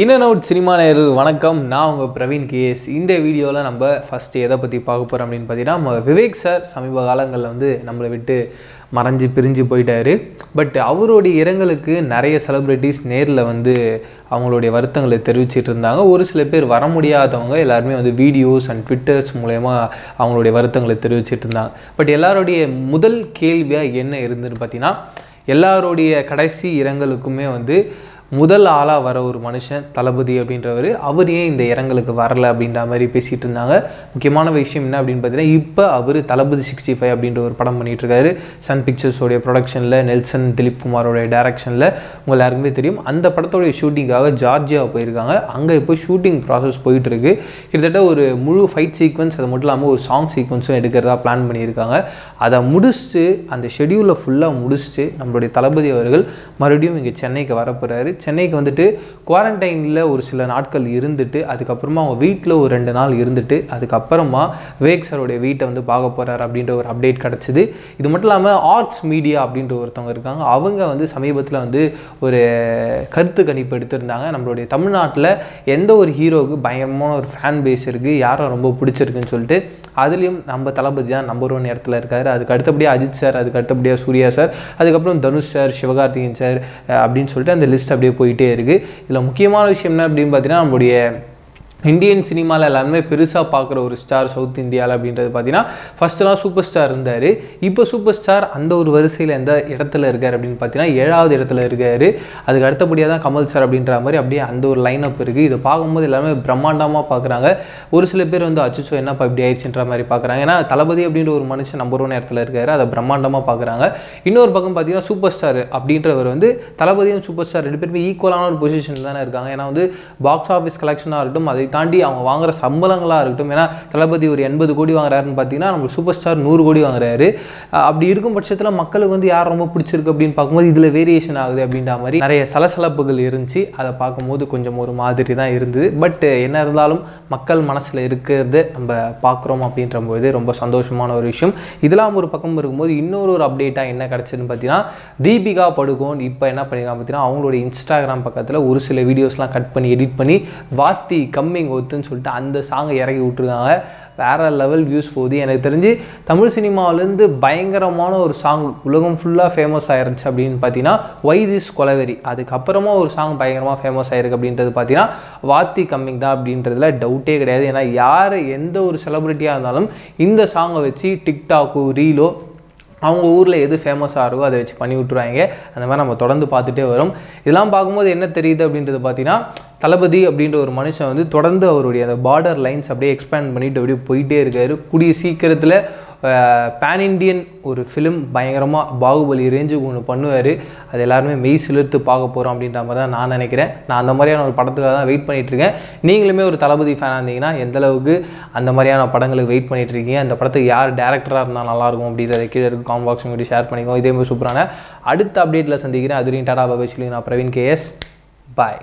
இனனவுட் cinema நேயர்கள் வணக்கம். நான் உங்கள் பிரவீன் கேஎஸ். இந்த வீடியோவில் நம்ம ஃபஸ்ட்டு எதை பற்றி பார்க்க போகிறோம் அப்படின்னு பார்த்தீங்கன்னா, விவேக் சார் சமீப காலங்களில் வந்து நம்மளை விட்டு மறைஞ்சு பிரிஞ்சு போயிட்டார். பட் அவருடைய இரங்கலுக்கு நிறைய செலிப்ரிட்டிஸ் நேரில் வந்து அவங்களுடைய வருத்தங்களை தெரிவிச்சிட்டு இருந்தாங்க. ஒரு சில பேர் வர முடியாதவங்க எல்லாருமே வந்து வீடியோஸ் அண்ட் ட்விட்டர்ஸ் மூலயமா அவங்களுடைய வருத்தங்களை தெரிவிச்சிட்டு இருந்தாங்க. பட் எல்லாருடைய முதல் கேள்வியாக என்ன இருந்துன்னு பார்த்தீங்கன்னா, எல்லாருடைய கடைசி இரங்கலுக்குமே வந்து முதல் ஆளாக வர ஒரு மனுஷன் தளபதி அப்படின்றவர், அவர் ஏன் இந்த இரங்கலுக்கு வரலை அப்படின்ற மாதிரி பேசிகிட்டு இருந்தாங்க. முக்கியமான விஷயம் என்ன அப்படின்னு பார்த்தீங்கன்னா, இப்போ அவர் தளபதி 65 அப்படின்ற ஒரு படம் பண்ணிகிட்ருக்காரு. சன் பிக்சர்ஸோடைய ப்ரொடக்ஷனில், நெல்சன் திலீப் குமாரோடைய டைரக்ஷனில். உங்கள் எல்லாருக்குமே தெரியும், அந்த படத்தோடைய ஷூட்டிங்காக ஜார்ஜியா போயிருக்காங்க. அங்கே இப்போ ஷூட்டிங் ப்ராசஸ் போயிட்டுருக்கு. கிட்டத்தட்ட ஒரு முழு ஃபைட் சீக்வன்ஸ், அது மட்டும் இல்லாமல் ஒரு சாங் சீக்வன்ஸும் எடுக்கிறதா பிளான் பண்ணியிருக்காங்க. அதை முடிச்சுட்டு, அந்த ஷெடியூலை ஃபுல்லாக முடிச்சுட்டு நம்மளுடைய தளபதி அவர்கள் மறுபடியும் இங்கே சென்னைக்கு வரப்போகிறாரு. சென்னைக்கு வந்துட்டு குவாரண்டைனில் ஒரு சில நாட்கள் இருந்துட்டு, அதுக்கப்புறமா அவங்க வீட்டில் ஒரு 2 நாள் இருந்துட்டு, அதுக்கப்புறமா விவேக் சாரோடைய வீட்டை வந்து பார்க்க போகிறார் அப்படின்ற ஒரு அப்டேட் கிடச்சிது. இது மட்டும் இல்லாமல் ஆர்ட்ஸ் மீடியா அப்படின்ற ஒருத்தவங்க இருக்காங்க. அவங்க வந்து சமீபத்தில் வந்து ஒரு கருத்து கணிப்பு எடுத்திருந்தாங்க. நம்மளுடைய தமிழ்நாட்டில் எந்த ஒரு ஹீரோவுக்கு பயங்கரமான ஒரு ஃபேன் பேஸ் இருக்குது, யாரும் ரொம்ப பிடிச்சிருக்குன்னு சொல்லிட்டு, அதுலேயும் நம்ம தளபதி தான் நம்பர் 1 இடத்துல இருக்கார். அதுக்கு அடுத்தபடியாக அஜித் சார், அதுக்கு அடுத்தபடியாக சூர்யா சார், அதுக்கப்புறம் தனுஷ் சார், சிவகார்த்தி சார் அப்படின்னு சொல்லிட்டு அந்த லிஸ்ட் அப்படியே போயிட்டே இருக்குது. இதில் முக்கியமான விஷயம் என்ன அப்படின்னு பார்த்தீங்கன்னா, நம்மளுடைய இந்தியன் சினிமாவில் எல்லாருமே பெருசாக பார்க்குற ஒரு ஸ்டார் சவுத் இந்தியாவில் அப்படின்றது பார்த்தீங்கன்னா, ஃபஸ்ட்டெல்லாம் சூப்பர் ஸ்டார் இருந்தார். இப்போ சூப்பர் ஸ்டார் அந்த ஒரு வரிசையில் எந்த இடத்துல இருக்கார் அப்படின்னு பார்த்தீங்கன்னா 7வது இடத்துல இருக்கார். அதுக்கு அடுத்தபடியாக தான் கமல் சார் அப்படின்ற மாதிரி அப்படியே அந்த ஒரு லைனப் இருக்குது. இதை பார்க்கும்போது எல்லாருமே பிரம்மாண்டமாக பார்க்குறாங்க. ஒரு சில பேர் வந்து அச்சோ என்னப்பா இப்படி ஆயிடுச்சுன்ற மாதிரி பார்க்குறாங்க. ஏன்னா தளபதி அப்படின்ற ஒரு மனுஷன் நம்பர் 1 இடத்துல இருக்கார், அதை பிரம்மாண்டமாக பார்க்குறாங்க. இன்னொரு பக்கம் பார்த்தீங்கன்னா சூப்பர் ஸ்டார் அப்படின்றவர் வந்து தளபதியும் சூப்பர் ஸ்டார் 2 பேருமே ஈக்குவலான ஒரு பொசிஷன் தானே இருக்காங்க. ஏன்னா வந்து பாக்ஸ் ஆஃபீஸ் கலெக்ஷனாக இருக்கட்டும், அதை தாண்டி அவங்க வாங்குற சம்பளங்களாக இருக்கட்டும். ஏன்னா தளபதி ஒரு 80 கோடி வாங்குறாருன்னு பார்த்தீங்கன்னா, நம்ம சூப்பர் ஸ்டார் 100 கோடி வாங்குறாரு. அப்படி இருக்கும் பட்சத்தில் மக்களுக்கு வந்து யார் ரொம்ப பிடிச்சிருக்கு அப்படின்னு பார்க்கும்போது இதில் வேரியேஷன் ஆகுது அப்படின்ற மாதிரி நிறைய சலசலப்புகள் இருந்துச்சு. அதை பார்க்கும்போது கொஞ்சம் ஒரு மாதிரி தான் இருந்தது. பட் என்ன இருந்தாலும் மக்கள் மனசில் இருக்கிறத நம்ம பார்க்குறோம் அப்படின்ற போது ரொம்ப சந்தோஷமான ஒரு விஷயம். இதெல்லாம் ஒரு பக்கம் இருக்கும்போது இன்னொரு ஒரு அப்டேட்டாக என்ன கிடச்சிதுன்னு பார்த்தீங்கன்னா, தீபிகா படுகோன் இப்போ என்ன பண்ணிக்கலாம் பார்த்தீங்கன்னா, அவங்களுடைய இன்ஸ்டாகிராம் பக்கத்தில் ஒரு சில வீடியோஸ்லாம் கட் பண்ணி எடிட் பண்ணி வாத்தி கம்மிங் ஒத்துன்னு சொல்லிட்டு அந்த சாங்கை இறக்கி விட்டுருக்காங்க. வேற லெவல் வியூஸ் போகுது. எனக்கு தெரிஞ்சு தமிழ் சினிமாவிலேருந்து பயங்கரமான ஒரு சாங் உலகம் ஃபுல்லாக ஃபேமஸ் ஆயிருந்துச்சு அப்படின்னு பார்த்தீங்கன்னா ஒய் திஸ் கொலவெறி. அதுக்கப்புறமா ஒரு சாங் பயங்கரமாக ஃபேமஸ் ஆயிருக்கு அப்படின்றது பார்த்தீங்கன்னா வாத்தி கம்மிங் தான் அப்படின்றதுல டவுட்டே கிடையாது. ஏன்னா யார் எந்த ஒரு செலிபிரிட்டியாக இருந்தாலும் இந்த சாங்கை வச்சு டிக்டாக்கோ ரீலோ அவங்க ஊரில் எது ஃபேமஸாக இருக்கோ அதை வச்சு பண்ணி விட்டுருவாங்க. அந்த மாதிரி நம்ம தொடர்ந்து பார்த்துட்டே வரும். இதெல்லாம் பார்க்கும்போது என்ன தெரியுது அப்படின்றது பார்த்தீங்கன்னா, தளபதி அப்படின்ற ஒரு மனுஷன் வந்து தொடர்ந்து அவருடைய அந்த பார்டர் லைன்ஸ் அப்படியே எக்ஸ்பேண்ட் பண்ணிட்டு அப்படியே போயிட்டே இருக்கார். கூடிய சீக்கிரத்தில் பேன் இண்டியன் ஒரு ஃபிலிம் பயங்கரமாக பாகுபலி ரேஞ்சுக்கு ஒன்று பண்ணுவார். அது எல்லாருமே மெய் சிலிர்த்து பார்க்க போகிறோம் அப்படின்ற மாதிரி தான் நான் நினைக்கிறேன். நான் அந்த மாதிரியான ஒரு படத்துக்காக தான் வெயிட் பண்ணிகிட்ருக்கேன். நீங்களுமே ஒரு தளபதி ஃபேனாக இருந்தீங்கன்னா எந்தளவுக்கு அந்த மாதிரியான படங்களுக்கு வெயிட் பண்ணிகிட்ருக்கீங்க, அந்த படத்துக்கு யார் டேரக்டராக இருந்தால் நல்லாயிருக்கும் அப்படின்றத கீழே இருக்குது காம் பாக்ஸ் உங்கள்கிட்ட ஷேர் பண்ணிக்கோங்க. இதே மாதிரி சூப்பரான அடுத்த அப்டேட்டில் சந்திக்கிறேன். அதுலேயும் டாடா பாபாய் சொல்லி நான் பிரவீன் கேஎஸ். பாய்.